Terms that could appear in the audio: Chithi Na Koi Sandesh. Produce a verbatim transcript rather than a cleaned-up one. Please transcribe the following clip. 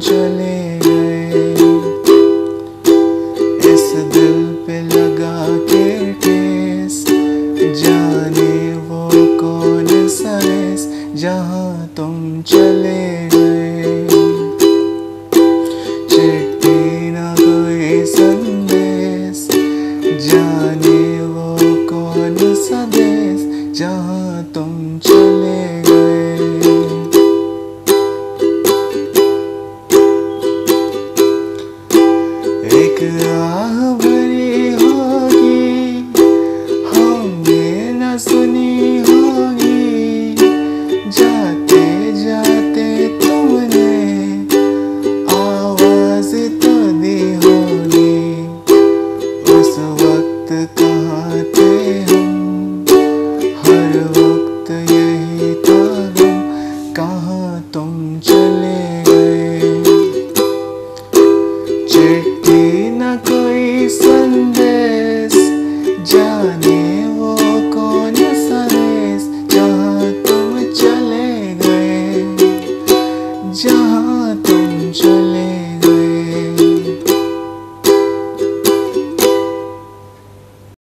चले गए, इस दिल पे लगा के ठेस, जाने वो कौन सा देश जहाँ तुम चले गए। चिट्ठी ना कोई संदेश, जाने वो कौन सा देश जहाँ तुम चले गए। एक राह भरी होगी, हमने न सुनी होगी, जाते जाते तुमने आवाज तो दी होगी। उस वक्त कहाँ थे हम, हर वक्त यही तो हम, कहाँ तुम चले गए। कोई संदेश, जाने वो कौन सा देश जहाँ तुम चले गए, जहाँ तुम चले।